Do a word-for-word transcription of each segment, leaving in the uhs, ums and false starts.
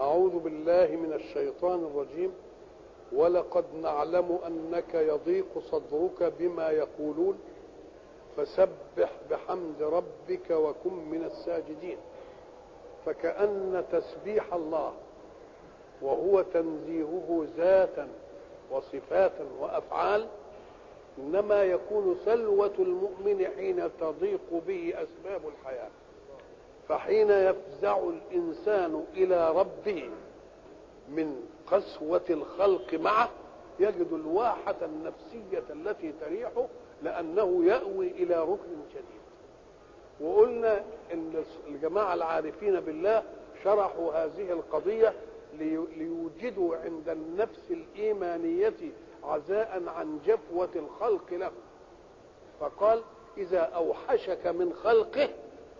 أعوذ بالله من الشيطان الرجيم. ولقد نعلم أنك يضيق صدرك بما يقولون فسبح بحمد ربك وكن من الساجدين. فكأن تسبيح الله وهو تنزيهه ذاتا وصفاتا وأفعال إنما يكون سلوة المؤمن حين تضيق به أسباب الحياة، فحين يفزع الإنسان إلى ربه من قسوة الخلق معه يجد الواحة النفسية التي تريحه، لأنه يأوي إلى ركن شديد. وقلنا إن الجماعة العارفين بالله شرحوا هذه القضية ليوجدوا عند النفس الإيمانية عزاء عن جفوة الخلق له. فقال: إذا أوحشك من خلقه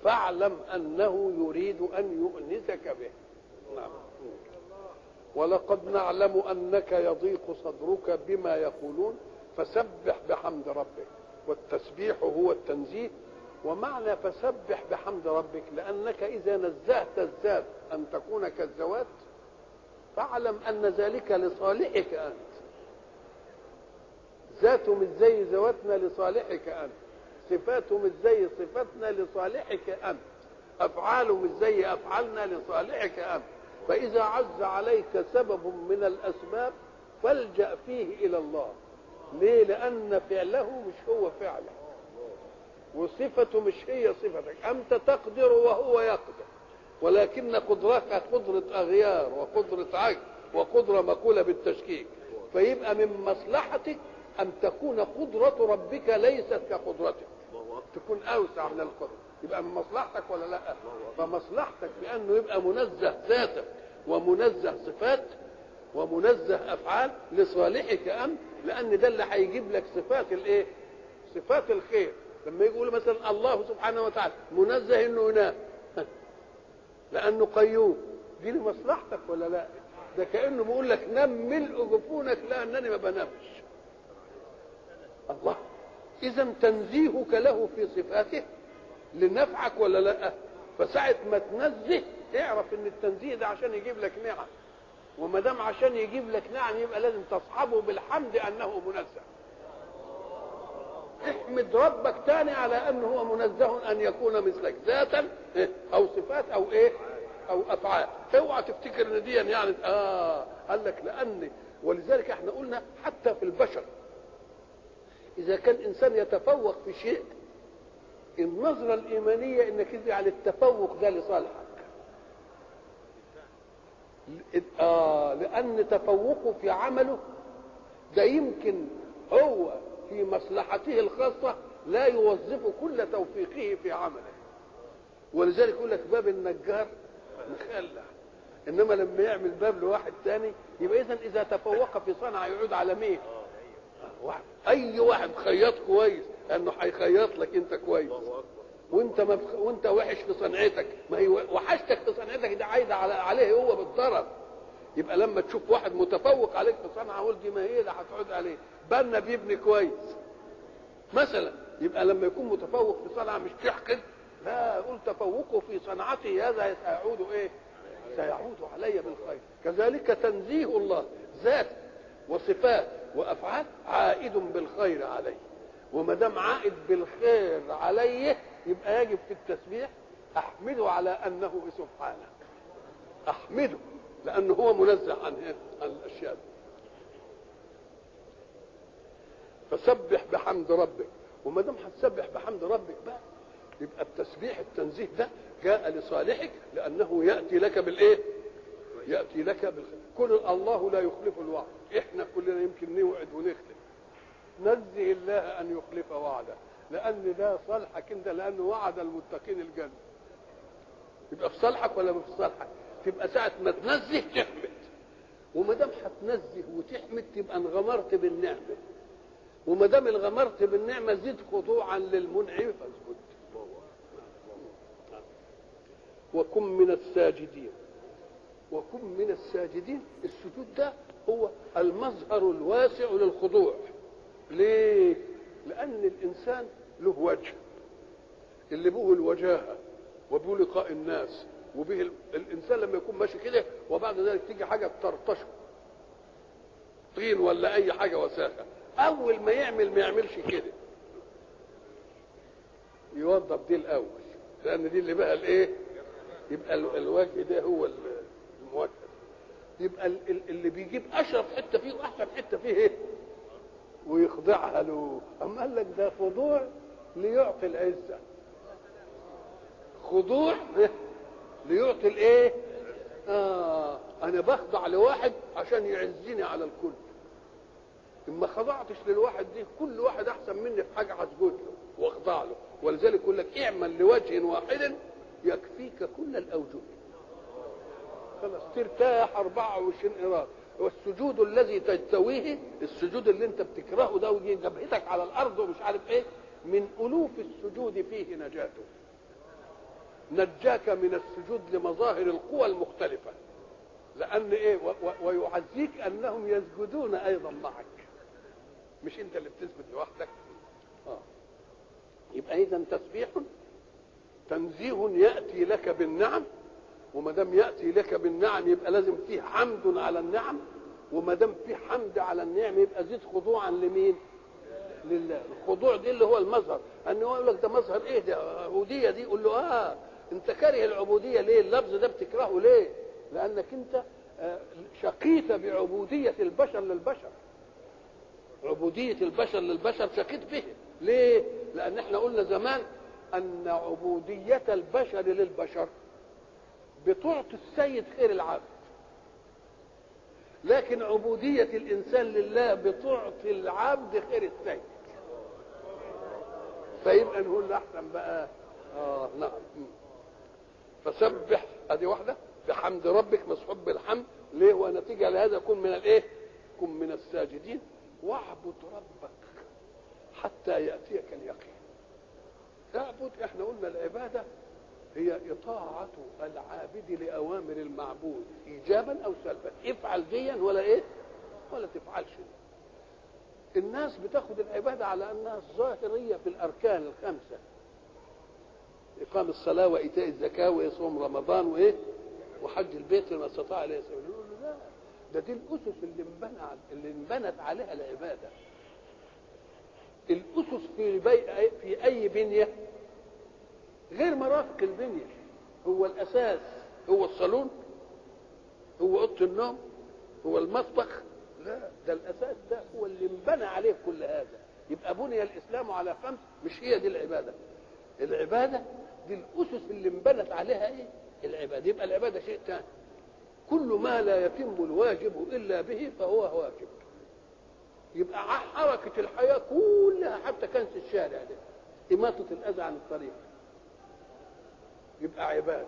فاعلم أنه يريد أن يؤنسك به. نعم. ولقد نعلم أنك يضيق صدرك بما يقولون فسبح بحمد ربك. والتسبيح هو التنزيه، ومعنى فسبح بحمد ربك لأنك إذا نزهت الذات أن تكون كالذوات فاعلم أن ذلك لصالحك أنت. ذاته مش زي ذواتنا لصالحك أنت، صفاته مش زي صفاتنا لصالحك أنت، أفعاله مش زي أفعالنا لصالحك أنت. فإذا عز عليك سبب من الأسباب فالجأ فيه إلى الله. ليه؟ لأن فعله مش هو فعله، وصفته مش هي صفتك. أنت تقدر وهو يقدر، ولكن قدرتك قدرة أغيار وقدرة عجز وقدرة مقولة بالتشكيك. فيبقى من مصلحتك أن تكون قدرة ربك ليست كقدرتك، تكون أوسع من القدرة. يبقى من مصلحتك ولا لا؟ فمصلحتك بأنه يبقى منزه ذاتك ومنزه صفات ومنزه أفعال لصالحك أنت، لأن ده اللي هيجيب لك صفات الإيه؟ صفات الخير. لما يقول مثلا الله سبحانه وتعالى منزه إنه ينام لأنه قيوم، دي لمصلحتك ولا لا؟ ده كأنه بيقول لك نم ملء جفونك، لأنني ما بنامش. الله، إذا تنزيهك له في صفاته لنفعك ولا لا؟ فساعة ما تنزه اعرف إن التنزيه ده عشان يجيب لك نعم، وما دام عشان يجيب لك نعم يبقى لازم تصحبه بالحمد أنه منزه. احمد ربك تاني على أنه هو منزه أن يكون مثلك ذاتا أو صفات أو إيه أو أفعال. اوعى تفتكر إن دي يعني آه قال لك لأن. ولذلك احنا قلنا حتى في البشر إذا كان إنسان يتفوق في شيء النظرة الإيمانية إنك إذا على التفوق ده لصالحك، آه لأن تفوقه في عمله ده يمكن هو في مصلحته الخاصة لا يوظف كل توفيقه في عمله. ولذلك يقول لك باب النجار مخلع، إنما لما يعمل باب لواحد تاني يبقى إذن إذا تفوق في صنعة يعود على مين؟ واحد. أي واحد خياط كويس لأنه هيخيط لك أنت كويس، وأنت ما بخ... وأنت وحش في صنعتك، ما هي وحشتك في صنعتك ده عايدة على... عليه هو بالضرر. يبقى لما تشوف واحد متفوق عليك في صنعة قول دي ما هي ده هتعود عليه. بنا بيبني كويس مثلا، يبقى لما يكون متفوق في صنعة مش تحقد، لا قول تفوقه في صنعته هذا سيعود إيه؟ سيعود علي بالخير. كذلك تنزيه الله ذات وصفات وأفعال عائد بالخير عليه، وما دام عائد بالخير عليه يبقى يجب في التسبيح أحمده على أنه سبحانه، أحمده لأنه هو منزه عن الأشياء. فسبح بحمد ربك. وما دام هتسبح بحمد ربك بقى يبقى التسبيح التنزيه ده جاء لصالحك لأنه يأتي لك بالإيه؟ يأتي لك بالخير. كل الله لا يخلف الوعد، احنا كلنا يمكن نوعد ونخلف. نزه الله أن يخلف وعده، لأن ده صالحك أنت، لأنه وعد المتقين الجنة. يبقى في صالحك ولا مش في صالحك؟ تبقى ساعة ما تنزه تحمد، وما دام هتنزه وتحمد تبقى انغمرت بالنعمة، وما دام انغمرت بالنعمة زد خضوعا للمنعم فاسجد وكن من الساجدين. وكن من الساجدين، السجود ده هو المظهر الواسع للخضوع. ليه؟ لأن الإنسان له وجه، اللي بوه الوجاهة وبوه لقاء الناس وبه الانسان لما يكون ماشي كده وبعد ذلك تيجي حاجه ترطشه، طين ولا اي حاجه وساخه، اول ما يعمل ما يعملش كده، يوضب دي الاول، لان دي اللي بقى الايه، يبقى الوجه ده هو الموجه، يبقى اللي بيجيب اشرف حته فيه واحسن حته فيه ايه ويخضعها له. اما قال لك ده خضوع ليعطي العزه، خضوع ليعطي الايه، اه انا بخضع لواحد عشان يعزني على الكل، اما خضعتش للواحد دي كل واحد احسن مني في حاجه هسجد له واخضع له. ولذلك يقول لك اعمل لوجه واحد يكفيك كل الاوجه، خلاص ترتاح أربعة وعشرين إراده. والسجود الذي تجتويه، السجود اللي انت بتكرهه ده ويجي جبهتك على الارض ومش عارف ايه، من الوف السجود فيه نجاته، نجاك من السجود لمظاهر القوى المختلفه، لان ايه ويعزيك انهم يسجدون ايضا معك، مش انت اللي بتسجد لوحدك. اه يبقى اذا تسبيح تنزيه ياتي لك بالنعم، وما دام ياتي لك بالنعم يبقى لازم فيه حمد على النعم، وما دام فيه حمد على النعم يبقى زيد خضوعا لمين؟ لله. الخضوع دي اللي هو المظهر، ان هو يقول لك ده مظهر ايه ده عبوديه دي، يقول له اه انت كاره العبوديه ليه؟ اللفظ ده بتكرهه ليه؟ لانك انت شقيت بعبوديه البشر للبشر، عبوديه البشر للبشر شقيت به ليه؟ لان احنا قلنا زمان ان عبوديه البشر للبشر بتعطي السيد خير العبد، لكن عبودية الإنسان لله بتعطي العبد خير السيد. فيبقى نقول له أحسن بقى آه نعم. فسبح أدي واحدة بحمد ربك مصحوب بالحمد ليه، ونتيجة لهذا كن من الإيه؟ كن من الساجدين واعبد ربك حتى يأتيك اليقين. تعبد، إحنا قلنا العبادة هي إطاعة العابد لأوامر المعبود إيجابا أو سلبا، افعل ديا ولا إيه؟ ولا تفعلش دي. الناس بتاخد العبادة على أنها الظاهرية في الأركان الخمسة، إقام الصلاة وإيتاء الزكاة ويصوم رمضان وإيه؟ وحج البيت لما استطاع إليه سبيلا. يقول له لا، ده دي الأسس اللي انبنت اللي انبنت عليها العبادة. الأسس في بي... في أي بنية؟ غير مرافق البنية، هو الأساس، هو الصالون، هو أوضة النوم، هو المطبخ، لا ده الأساس، ده هو اللي انبنى عليه كل هذا. يبقى بني الإسلام على خمس، مش هي دي العبادة. العبادة دي الأسس اللي انبنت عليها إيه؟ العبادة. يبقى العبادة شيء تاني، كل ما لا يتم الواجب إلا به فهو واجب. يبقى حركة الحياة كلها حتى كنس الشارع ده، إماطة الأذى عن الطريق، يبقى عباده.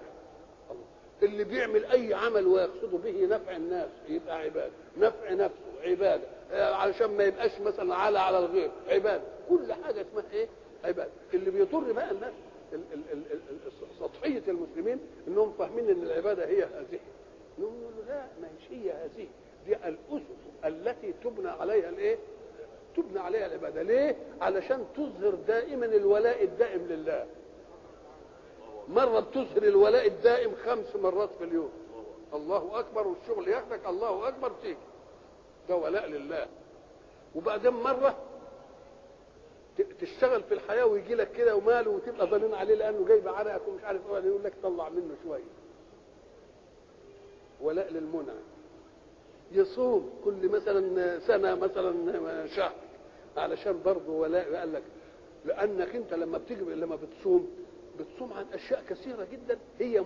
الله، اللي بيعمل اي عمل ويقصد به نفع الناس يبقى عباده، نفع نفسه عباده، علشان ما يبقاش مثلا عالة على الغير عباده، كل حاجه اسمها ايه؟ عباده. اللي بيضر بقى الناس ال ال ال ال سطحيه المسلمين، انهم فاهمين ان العباده هي هذه، نقول له لا، ما هيش هي هذه، دي الاسس التي تبنى عليها الايه؟ تبنى عليها العباده. ليه؟ علشان تظهر دائما الولاء الدائم لله. مرة بتظهر الولاء الدائم خمس مرات في اليوم، الله أكبر، والشغل ياخدك الله أكبر تيجي، ده ولاء لله. وبعدين مرة تشتغل في الحياة ويجي لك كده وماله، وتبقى ظنين عليه لأنه جايب عرقك ومش عارف ايه، يقول لك طلع منه شوية، ولاء للمنعم. يصوم كل مثلا سنة مثلا شهر، علشان برضه ولاء، قال لك لأنك أنت لما بتجب لما بتصوم بتصوم عن اشياء كثيره جدا هي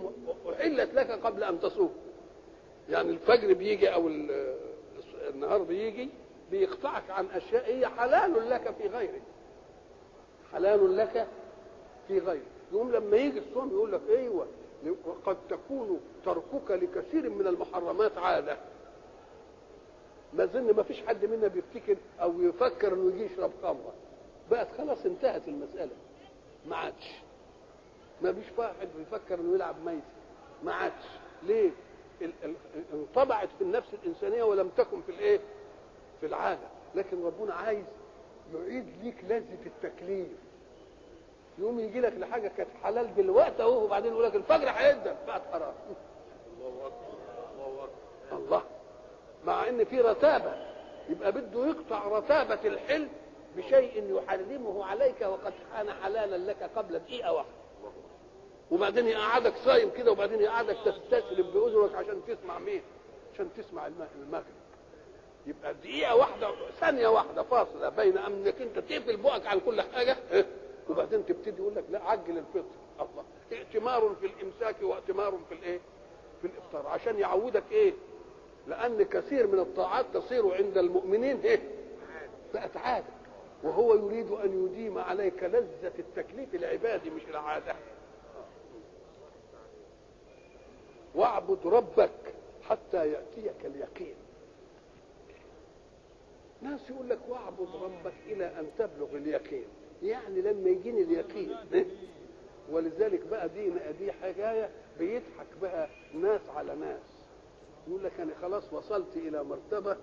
احلت لك قبل ان تصوم. يعني الفجر بيجي او النهار بيجي بيقطعك عن اشياء هي حلال لك في غيره، حلال لك في غيره. يقوم لما يجي الصوم يقول لك ايوه، وقد تكون تركك لكثير من المحرمات عاده. ما زلنا ما فيش حد منا بيفتكر او يفكر انه يجي يشرب خمره، بقت خلاص انتهت المساله، ما عادش ما بيش واحد بيفكر انه يلعب ميت، ما عادش. ليه؟ انطبعت في النفس الانسانيه ولم تكن في الايه؟ في العاده. لكن ربنا عايز يعيد ليك لذه التكليف، يقوم يجي لك لحاجه كانت حلال دلوقتي اهو، وبعدين يقول لك الفجر هيبدا بقت حرام. الله اكبر، الله، مع ان في رتابه، يبقى بده يقطع رتابه الحل بشيء يحرمه عليك وقد كان حلالا لك قبل دقيقه واحده، وبعدين يقعدك صايم كده، وبعدين يقعدك تستسلم باذنك عشان تسمع مين؟ عشان تسمع المغرب. يبقى دقيقه واحده، ثانيه واحده فاصله بين انك انت تقفل بقك على كل حاجه، وبعدين تبتدي يقول لك لا عجل الفطر. الله، ائتمار في الامساك وائتمار في الايه؟ في الافطار، عشان يعودك ايه؟ لان كثير من الطاعات تصير عند المؤمنين ايه؟ بقت عاده، وهو يريد ان يديم عليك لذه التكليف العبادي مش العاده. واعبد ربك حتى ياتيك اليقين. ناس يقول لك واعبد ربك الى ان تبلغ اليقين، يعني لما يجيني اليقين. ولذلك بقى دي دي حكايه بيضحك بقى ناس على ناس، يقول لك انا خلاص وصلت الى مرتبه،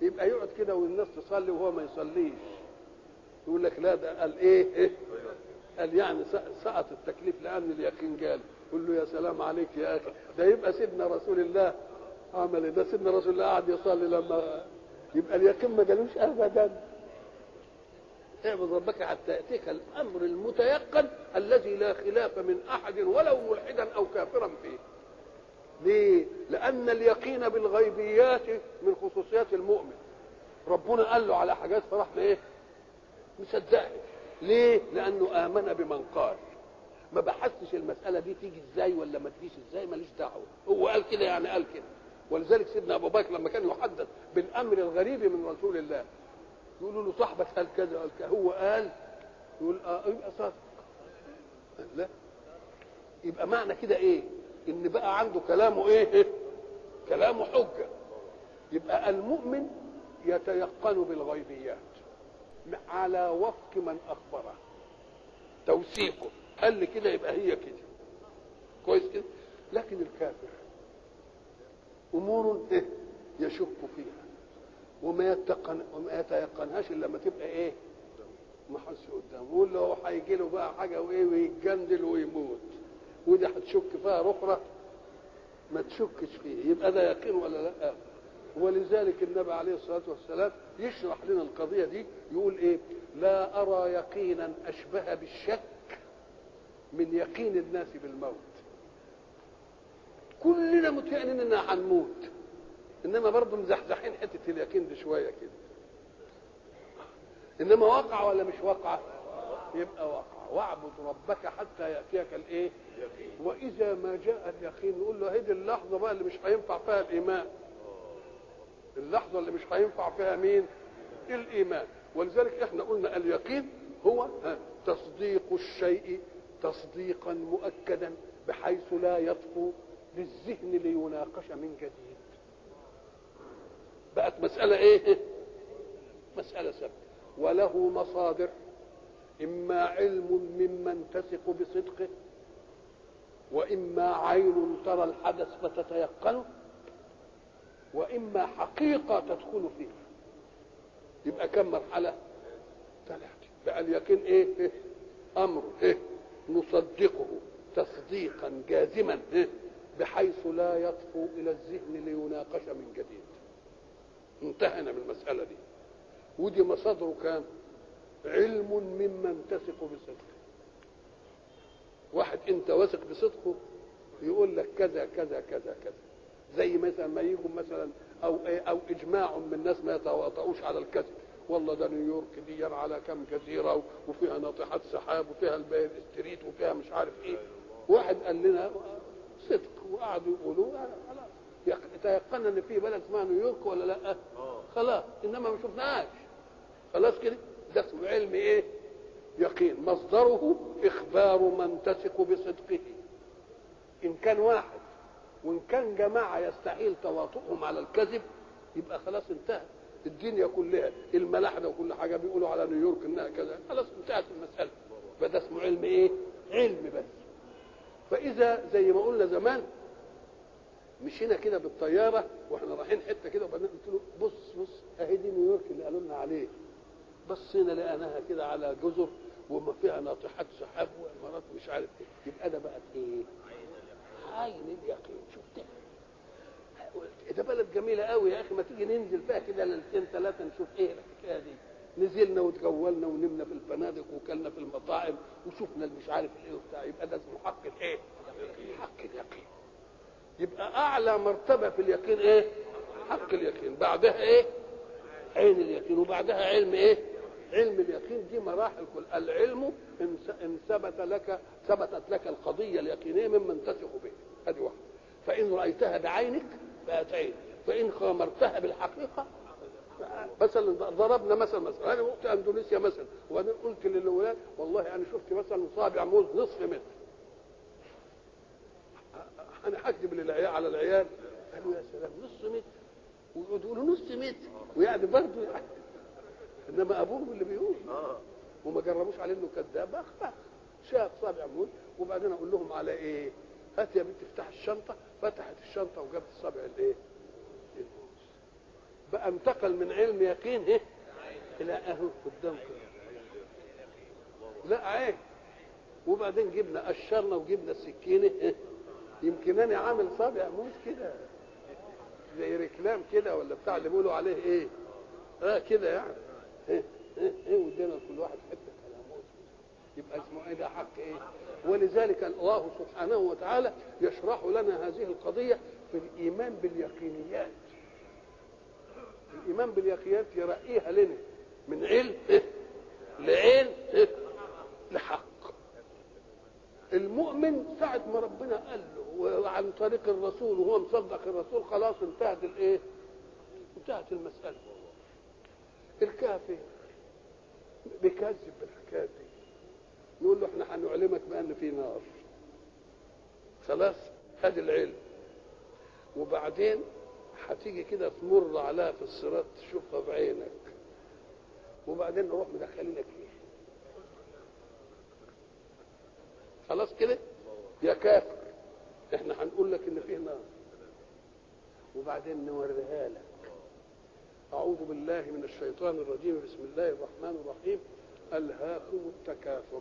يبقى يقعد كده والناس تصلي وهو ما يصليش، يقول لك لا ده قال ايه؟ قال يعني سقط التكليف لان اليقين جالي. يقول له يا سلام عليك يا اخي، ده يبقى سيدنا رسول الله عمل ايه؟ ده سيدنا رسول الله قعد يصلي لما يبقى اليقين ما جالوش ابدا. اعبد ربك حتى ياتيك الامر المتيقن الذي لا خلاف من احد ولو ملحدا او كافرا فيه. ليه؟ لان اليقين بالغيبيات من خصوصيات المؤمن. ربنا قال له على حاجات فراح بايه؟ مصدقها. ليه؟ لانه امن بمن قال، ما بحثش المساله دي تيجي ازاي ولا ما تجيش ازاي، ماليش دعوه، هو قال كده يعني قال كده. ولذلك سيدنا ابو بكر لما كان يحدث بالامر الغريب من رسول الله يقولوا له صاحبك قال كذا قال كذا، هو قال، يقول اه يبقى صادق. لا، يبقى معنى كده ايه؟ ان بقى عنده كلامه ايه؟ كلامه حجه. يبقى المؤمن يتيقن بالغيبيات على وفق من اخبره، توثيقه، قال لي كده يبقى هي كده، كويس كده. لكن الكافر امور ايه؟ يشك فيها وما يتقن وما يتيقنهاش الا لما تبقى ايه؟ ما حسش قدامه، يقول له هو هيجي له بقى حاجه وايه ويتجندل ويموت، ودي هتشك فيها اخرى ما تشكش فيه، يبقى ده يقين ولا لا؟ ولذلك النبي عليه الصلاه والسلام يشرح لنا القضيه دي، يقول ايه؟ لا ارى يقينا اشبه بالشك من يقين الناس بالموت. كلنا متيقنين اننا هنموت، انما برضه مزحزحين حته اليقين دي شويه كده، انما واقع ولا مش واقعه؟ يبقى واقعه. واعبد ربك حتى ياتيك الايه؟ واذا ما جاء اليقين، نقول له هذه اللحظه بقى اللي مش هينفع فيها الايمان، اللحظه اللي مش هينفع فيها مين؟ الايمان. ولذلك احنا قلنا اليقين هو تصديق الشيء تصديقا مؤكدا بحيث لا يطفو للذهن ليناقش من جديد. بقت مسألة ايه؟ مسألة ثابتة. وله مصادر، اما علم ممن تثق بصدقه، واما عين ترى الحدث فتتيقنه، واما حقيقة تدخل فيه. يبقى كم مرحلة؟ ثلاثة. بقى اليقين ايه؟ امر ايه؟ نصدقه تصديقا جازما بحيث لا يطفو الى الذهن ليناقش من جديد. انتهينا من المساله دي، ودي مصادره كان علم ممن تثق بصدقه. واحد انت واثق بصدقه يقول لك كذا كذا كذا كذا، زي مثلا ما يجوا مثلا او او اجماع من الناس ما يتواطؤوش على الكذب، والله ده نيويورك دي على كم جزيره وفيها ناطحات سحاب وفيها البير ستريت وفيها مش عارف ايه. واحد قال لنا صدق وقعدوا يقولوا خلاص تيقنا ان في بلد اسمها نيويورك ولا لا؟ خلاص، انما ما شفناهاش، خلاص كده. ده اسمه علم ايه؟ يقين. مصدره اخبار من تثق بصدقه، ان كان واحد وان كان جماعه يستحيل تواطؤهم على الكذب يبقى خلاص انتهى الدنيا كلها، الملاحده وكل حاجه بيقولوا على نيويورك انها كذا، خلاص انتهت المساله. فده اسمه علم ايه؟ علم بس. فاذا زي ما قلنا زمان مشينا كده بالطياره واحنا رايحين حته كده، وبعدين قلت له بص بص اهي دي نيويورك اللي قالوا لنا عليه، بصينا لقيناها كده على جزر وما فيها ناطحات سحاب وامارات مش عارف ايه. يبقى انا بقت ايه؟ عين اليقين. شفتها ده بلد جميله قوي يا اخي، ما تيجي ننزل فيها كده ليلتين ثلاثه نشوف ايه الحكايه دي. نزلنا وتجولنا ونمنا في الفنادق وكلنا في المطاعم وشفنا اللي مش عارف ايه وبتاع. يبقى ده اسمه حق الايه؟ حق اليقين. يبقى اعلى مرتبه في اليقين ايه؟ حق اليقين. بعدها ايه؟ عين اليقين. وبعدها علم ايه؟ علم اليقين. دي مراحل. كل العلم ان ثبت لك ثبتت لك القضيه اليقينيه ممن تثق به، ادي واحده. فان رايتها بعينك بقت عين، فان خامرتها بالحقيقه. مثلا ضربنا مثلا مثلا انا وقت اندونيسيا مثلا، وانا قلت للاولاد والله انا يعني شفت مثلا صابع موز نصف متر، انا هكذب للعيال على العيال. قالوا يا سلام نصف متر، ويقولوا نصف متر ويعني برضه يعني. انما ابوهم اللي بيقول اه وما جربوش عليه انه كذاب. اخ شاف صابع موز وبعدين اقول لهم على ايه؟ هات يا بنت افتح الشنطه. فتحت الشنطه وجابت الصابع الايه؟ بقى انتقل من علم يقين ايه الى اهو قدامكم. لا عين. وبعدين جبنا قشرنا وجبنا السكينه ايه. يمكن انا عامل صابع موز كده زي ركلام كده ولا بتاع اللي بيقولوا عليه ايه اه كده يعني ايه ايه ايه، وادينا لكل واحد حته على موز. يبقى اسمه ايه؟ ده حق ايه. ولذلك الله سبحانه وتعالى يشرح لنا هذه القضيه في الايمان باليقينيات. الايمان باليقينيات يرقيها لنا من علم لعلم لحق. المؤمن ساعه ما ربنا قال له وعن طريق الرسول وهو مصدق الرسول خلاص انتهت الايه؟ انتهت المساله. الكافر بيكذب بالحكايه دي، نقول له احنا هنعلمك بان في نار. خلاص ادي العلم. وبعدين هتيجي كده تمر عليها في الصراط تشوفها بعينك، وبعدين نروح مدخلينك فيه. خلاص كده يا كافر احنا هنقول لك ان فيه نار وبعدين نوريها لك. اعوذ بالله من الشيطان الرجيم، بسم الله الرحمن الرحيم. ألهاكم التكاثر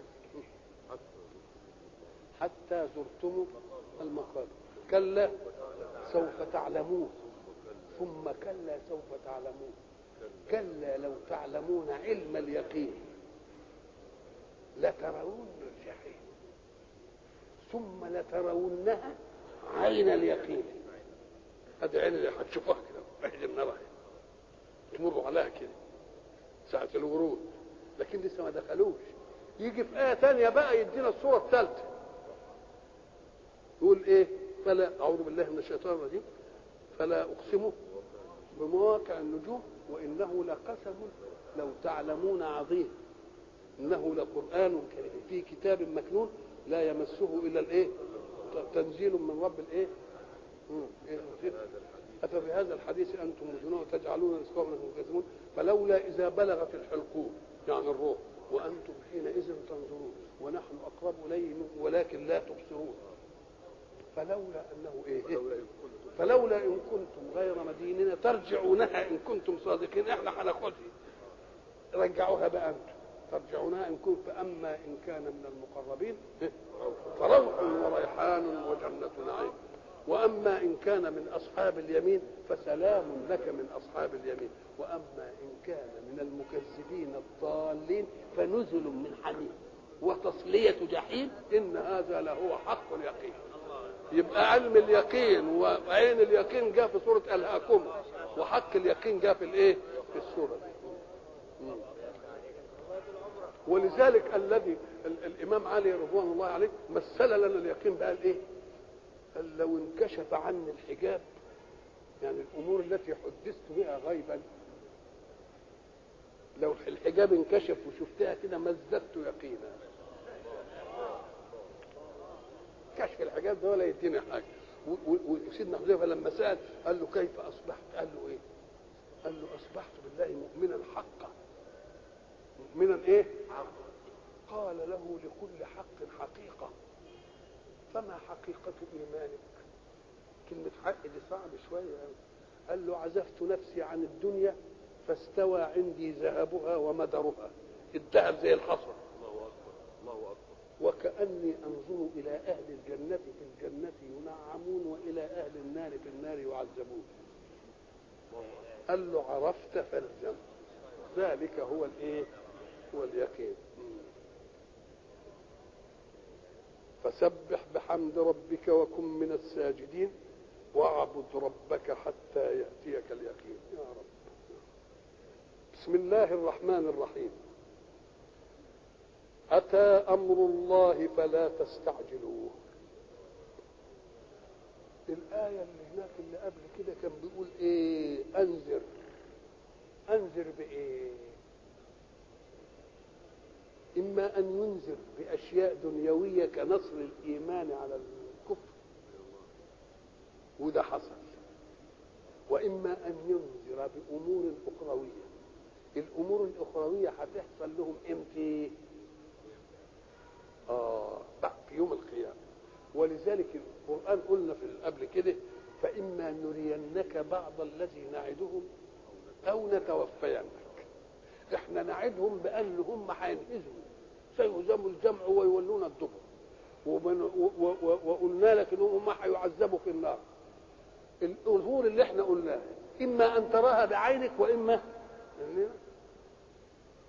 حتى زرتم المقابر، كلا سوف تعلمون، ثم كلا سوف تعلمون، كلا لو تعلمون علم اليقين لترون الجحيم ثم لترونها عين اليقين. هذه عين اللي هتشوفوها كده بعد النار تمروا عليها كده ساعة الورود، لكن لسه ما دخلوش. يجي في آية ثانية بقى يدينا الصورة الثالثة، يقول ايه؟ فلا أعوذ بالله من الشيطان الرجيم، فلا أقسم بمواقع النجوم وإنه لقسم لو تعلمون عظيم، إنه لقرآن كريم في كتاب مكنون لا يمسه إلا الإيه؟ تنزيل من رب الإيه؟ أفبهذا هذا الحديث أنتم مجنون وتجعلون رزقكم أنكم تكذبون، فلولا إذا بلغت الحلقوم يعني الروح وأنتم حينئذ تنظرون ونحن أقرب إليه ولكن لا تبصرون، فلولا أنه إيه؟ فلولا إن كنتم غير مدينين ترجعونها إن كنتم صادقين. إحنا هناخدها، رجعوها بقى أنتم، ترجعونها إن كنتم. فأما إن كان من المقربين فروح وريحان وجنة نعيم، وأما إن كان من أصحاب اليمين فسلام لك من أصحاب اليمين، وأما إن كان من المكذبين الضالين فنزل من حميم وتصلية جحيم، إن هذا لهو حق اليقين. يبقى علم اليقين وعين اليقين جاء في سورة ألهاكم، وحق اليقين جاء في الايه؟ في السورة دي. ولذلك الذي الإمام علي رضوان الله عليه مثل لنا اليقين بقى الايه؟ قال لو انكشف عني الحجاب يعني الأمور التي حدثت بها غيبا، لو الحجاب انكشف وشفتها كده ما ازددت يقينا. كشف الحجاب ده ولا يدينا حاجه. وسيدنا حذيفه لما سال قال له كيف اصبحت؟ قال له ايه؟ قال له اصبحت بالله مؤمنا حقا. مؤمنا ايه؟ قال له لكل حق حقيقه، فما حقيقه ايمانك؟ كلمه حق دي صعب شويه يعني. قال له عزفت نفسي عن الدنيا فاستوى عندي ذهبها ومدرها. الذهب زي الحصى وكأني أنظر إلى أهل الجنة في الجنة ينعمون وإلى أهل النار في النار يعذبون. قال له عرفت فالجنة، ذلك هو الإيه؟ هو اليقين. فسبح بحمد ربك وكن من الساجدين واعبد ربك حتى يأتيك اليقين يا رب. بسم الله الرحمن الرحيم. أتى أمر الله فلا تستعجلوه. الآية اللي هناك اللي قبل كده كان بيقول إيه؟ أنذر. أنذر بإيه؟ إما أن ينذر بأشياء دنيوية كنصر الإيمان على الكفر، وده حصل، وإما أن ينذر بأمور أخروية. الأمور الأخروية هتحصل لهم إمتى؟ آه في يوم القيامة. ولذلك القرآن قلنا في قبل كده فإما نرينك بعض الذي نعدهم أو نتوفينك. إحنا نعدهم بأن هم هينفذوا، سيهزموا الجمع ويولون الدبر، وقلنا لك إنهم هيعذبوا في النار. الأمور اللي إحنا قلناها إما أن تراها بعينك وإما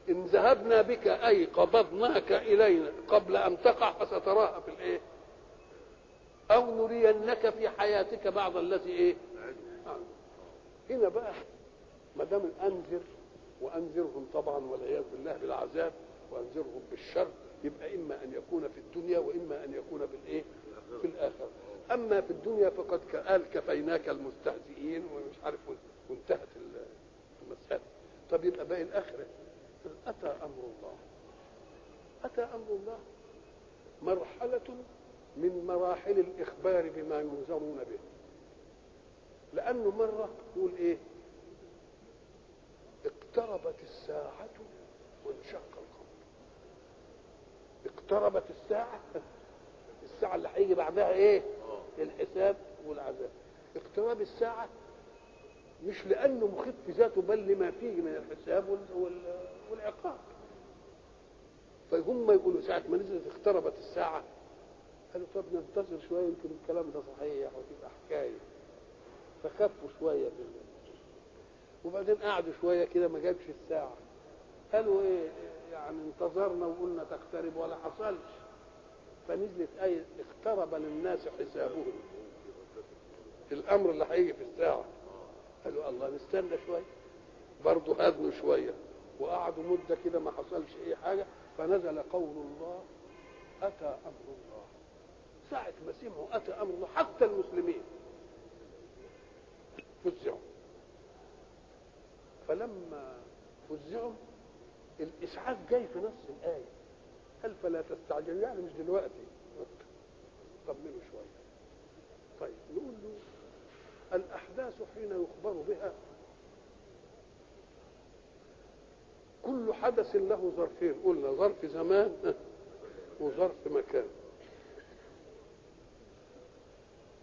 إن ذهبنا بك أي قبضناك إلينا قبل أن تقع فستراها في الإيه؟ أو نرينك في حياتك بعض التي إيه؟ هنا بقى ما دام أنذر، وأنذرهم طبعا والعياذ بالله بالعذاب، وأنذرهم بالشر، يبقى إما أن يكون في الدنيا وإما أن يكون في الإيه؟ في الآخرة. أما في الدنيا فقد قال كفيناك المستهزئين ومش عارف وانتهت المسألة. طب يبقى باقي الآخرة. أتى أمر الله. أتى أمر الله مرحلة من مراحل الإخبار بما ينذرون به، لأنه مرة يقول إيه؟ اقتربت الساعة وانشق القمر. اقتربت الساعة، الساعة اللي هيجي بعدها إيه؟ الحساب والعذاب. اقتراب الساعة مش لأنه مخيف في ذاته، بل لما فيه من الحساب والعقاب. فهم يقولوا ساعة ما نزلت اقتربت الساعة، قالوا طب ننتظر شوية يمكن الكلام ده صحيح وتبقى حكاية. فخفوا شوية بالله، وبعدين قعدوا شوية كده ما جابش الساعة، قالوا ايه يعني انتظرنا وقلنا تقترب ولا حصلش. فنزلت آية اقترب للناس حسابهم، الأمر اللي هيجي في الساعة. قالوا الله نستنى شوية، برضه هادنوا شوية وقعدوا مدة كده ما حصلش أي حاجة. فنزل قول الله أتى أمر الله. ساعة ما سمعوا أتى أمر الله حتى المسلمين فزعوا. فلما فزعوا الإسعاف جاي في نص الآية، قال فلا تستعجلوا، يعني مش دلوقتي، طمنوا شوية. طيب نقول له الأحداث حين يخبر بها كل حدث له ظرفين، قلنا ظرف زمان وظرف مكان.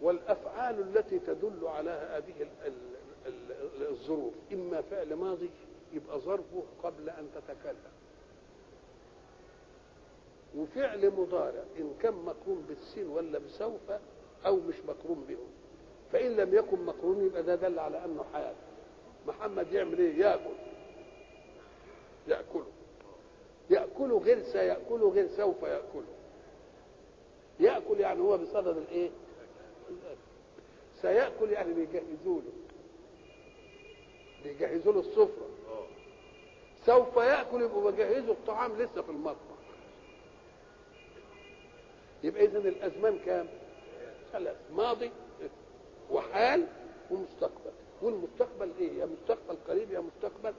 والأفعال التي تدل على هذه الظروف إما فعل ماضي يبقى ظرفه قبل أن تتكلم، وفعل مضارع إن كان مقرون بالسين ولا بسوف أو مش مقرون بهم، فإن لم يكن مقرون يبقى ده دل على أنه حادث. محمد يعمل إيه؟ يأكل. يأكله يأكله غير سيأكله غير سوف يأكله. يأكل يعني هو بصدد الإيه؟ سيأكل يعني بيجهزوا له، بيجهزوا له السفرة. سوف يأكل يبقوا بيجهزوا الطعام لسه في المطبخ. يبقى إذن الأزمان كام؟ ثلاث: ماضي وحال ومستقبل. والمستقبل إيه؟ يا مستقبل قريب يا مستقبل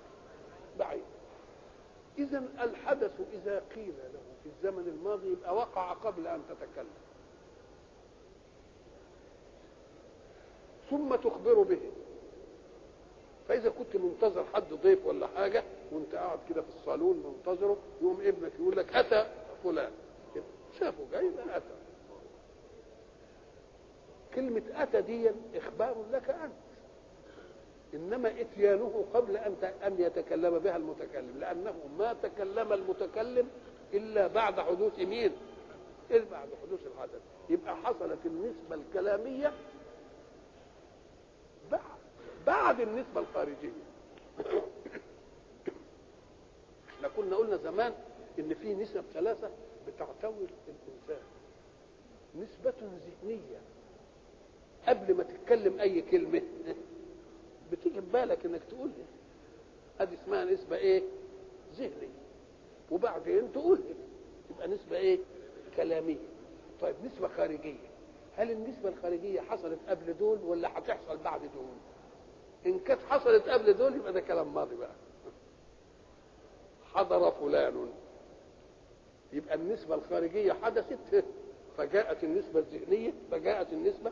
بعيد. إذا الحدث إذا قيل له في الزمن الماضي يبقى وقع قبل أن تتكلم، ثم تخبر به. فإذا كنت منتظر حد ضيف ولا حاجة وانت قاعد كده في الصالون منتظره، يقوم ابنك يقول لك أتى فلان، شافه جاي بقى أتى. كلمة أتى دي إخبار لك أنت، إنما إتيانه قبل أن أن يتكلم بها المتكلم، لأنه ما تكلم المتكلم إلا بعد حدوث مين؟ إذ بعد حدوث الحدث. يبقى حصلت النسبة الكلامية بعد بعد النسبة الخارجية. احنا كنا قلنا زمان ان في نسب ثلاثة بتعتوي الانسان، نسبة ذهنية قبل ما تتكلم اي كلمة بتيجي ببالك انك تقولها، ادي اسمها نسبة ايه ذهنية، وبعدين تقولها تبقى نسبة ايه كلامية. طيب نسبة خارجية، هل النسبة الخارجية حصلت قبل دول ولا هتحصل بعد دول؟ ان كانت حصلت قبل دول يبقى ده كلام ماضي بقى، حضر فلان، يبقى النسبة الخارجية حدثت فجاءت النسبة الذهنية فجاءت النسبة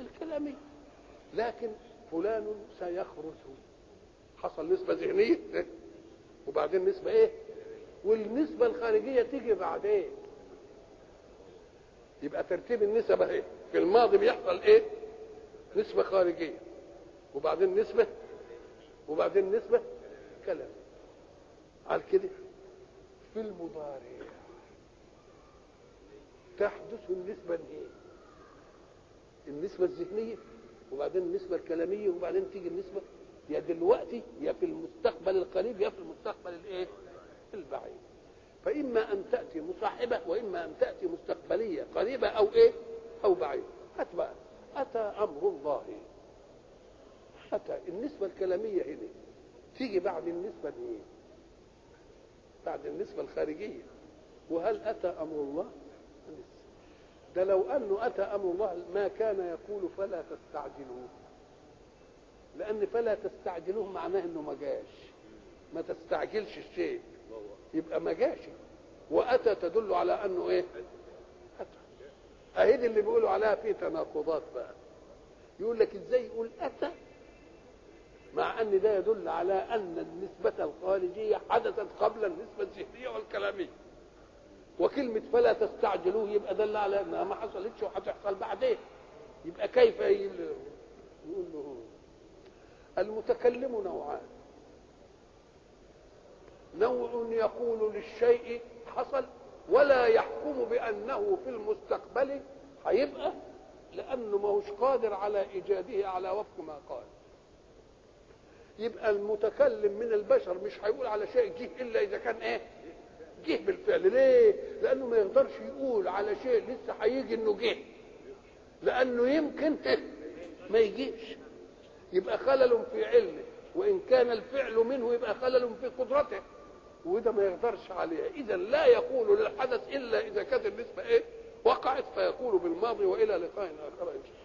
الكلامية. لكن فلان سيخرج، حصل نسبة ذهنية وبعدين نسبة ايه، والنسبة الخارجية تيجي بعدين. يبقى ترتيب النسبة ايه، في الماضي بيحصل ايه نسبة خارجية وبعدين نسبة وبعدين نسبة كلام. قال كده في المضارع تحدث النسبة الايه النسبة الذهنية وبعدين النسبة الكلامية وبعدين تيجي النسبة يا دلوقتي يا في المستقبل القريب يا في المستقبل الايه البعيد. فإما أن تأتي مصاحبة وإما أن تأتي مستقبلية قريبة أو ايه أو بعيدة. هات بقى أتى أمر الله، أتى النسبة الكلامية هنا تيجي بعد النسبة دي بعد النسبة الخارجية. وهل أتى أمر الله؟ ده لو أنه أتى أمر الله ما كان يقول فلا تستعجلوه، لأن فلا تستعجلوه معناه أنه ما جاش، ما تستعجلش الشيء، يبقى ما جاش. وأتى تدل على أنه إيه أتى. أهيد اللي بيقولوا عليها فيه تناقضات بقى، يقول لك إزاي يقول أتى مع أن ده يدل على أن النسبة الخارجية حدثت قبل النسبة الذهنية والكلامية، وكلمة فلا تستعجلوه يبقى دل على أنها ما حصلتش وهتحصل بعدين. يبقى كيف يقول له المتكلم نوعان، نوع يقول للشيء حصل ولا يحكم بأنه في المستقبل هيبقى، لأنه ما هوش قادر على إيجاده على وفق ما قال. يبقى المتكلم من البشر مش هيقول على شيء جه الا اذا كان ايه جه بالفعل. ليه؟ لانه ما يقدرش يقول على شيء لسه هيجي انه جه، لانه يمكن ما يجيش، يبقى خلل في علمه، وان كان الفعل منه يبقى خلل في قدرته، وده ما يقدرش عليه. اذا لا يقول للحدث الا اذا كانت النسبه ايه وقعت، فيقول بالماضي والى لقاء اخر ان شاء الله.